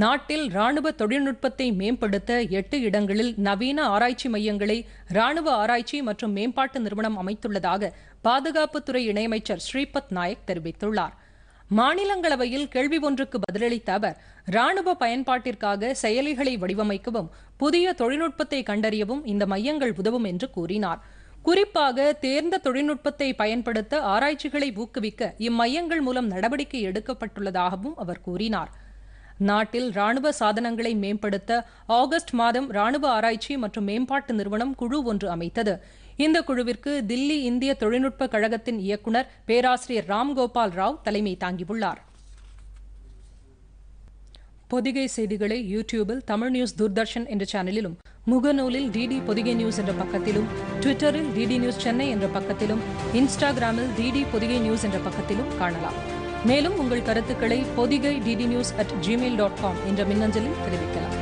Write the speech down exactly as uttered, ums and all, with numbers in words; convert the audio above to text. நாட்டில் ராணுவ தொழில்நுட்பத்தை மேம்படுத்த எட்டு இடங்களில் நவீன ஆராய்ச்சி மையங்களை ராணுவ ஆராய்ச்சி மற்றும் மேம்பாட்டு நிறுவனம் அமைத்துள்ளதாக பாதுகாப்புத்துறை இணையமைச்சர் ஸ்ரீபத் நாயக் தெரிவித்துள்ளார். மாநிலங்களவையில் கேள்வி ஒன்றுக்கு பதிலளித்த அவர் ராணுவ பயன்பாட்டிற்காக செயலிகளை வடிவமைக்கவும் புதிய தொழில்நுட்பத்தை கண்டறியவும் இந்த மையங்கள் உதவும் என்று கூறினார். குறிப்பாக தேர்ந்த தொழில்நுட்பத்தை பயன்படுத்த ஆராய்ச்சிகளை ஊக்குவிக்க இம்மையங்கள் மூலம் நடவடிக்கை எடுக்கப்பட்டுள்ளதாகவும் அவர் கூறினார். நாட்டில் ராணுவ சாதனங்களை மேம்படுத்த ஆகஸ்ட் மாதம் ராணுவ ஆராய்ச்சி மற்றும் மேம்பாட்டு நிறுவனம் குழு ஒன்று அமைத்தது. இந்த குழுவிற்கு தில்லி இந்திய தொழில்நுட்பக் கழகத்தின் இயக்குநர் பேராசிரியர் ராம்கோபால் ராவ் தலைமை தாங்கியுள்ளார். பொதிகை செய்திகளை யூடியூபில் தமிழ் நியூஸ் தூர்தர்ஷன் என்ற சேனலிலும், முகநூலில் டிடி பொதிகை நியூஸ் என்ற பக்கத்திலும், ட்விட்டரில் டிடி நியூஸ் சென்னை என்ற பக்கத்திலும், இன்ஸ்டாகிராமில் டிடி பொதிகை நியூஸ் என்ற பக்கத்திலும் காணலாம். மேலும் உங்கள் கருத்துக்களை Podhigai DD news at Gmail dot com என்ற மின்னஞ்சலில் தெரிவிக்கலாம்.